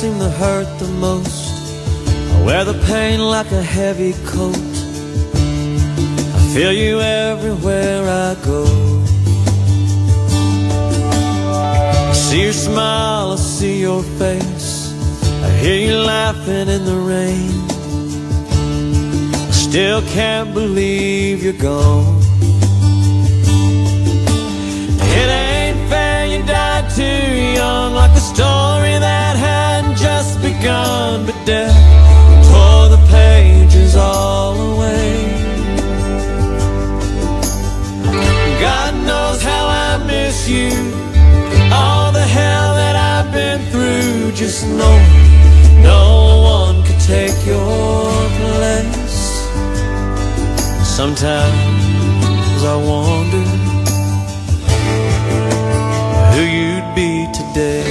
seem to hurt the most. I wear the pain like a heavy coat. I feel you everywhere I go. I see your smile, I see your face, I hear you laughing in the rain. I still can't believe you're gone. It ain't fair, you died too young, like a story that hadn't just begun. But death tore the pages all away. God knows how I miss you, all the hell that I've been through. Just know no one could take your place. Sometimes I wonder who you'd be today.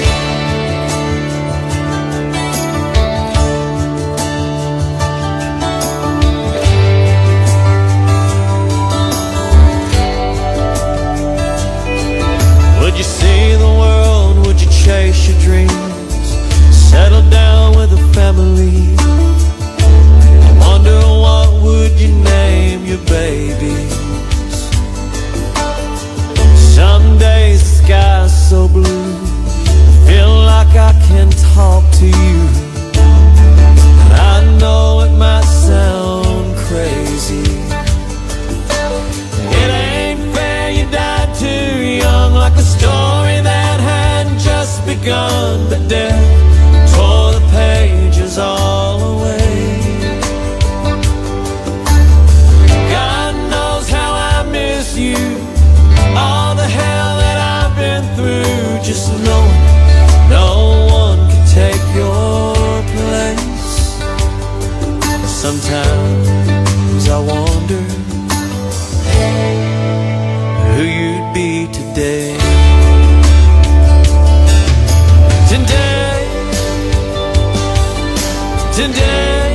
Would you see the world? Would you chase your dreams? Settle down with a family? I wonder what would you name your baby? Some days the sky's so blue, I feel like I can talk to you. And I know it might sound crazy. It ain't fair, you died too young, like a story that hadn't just begun. But death tore the pages all away. God knows how I miss you, all the hell that I've been through. Just know no one can take your place. Sometimes I wonder who you'd be today. Today, today.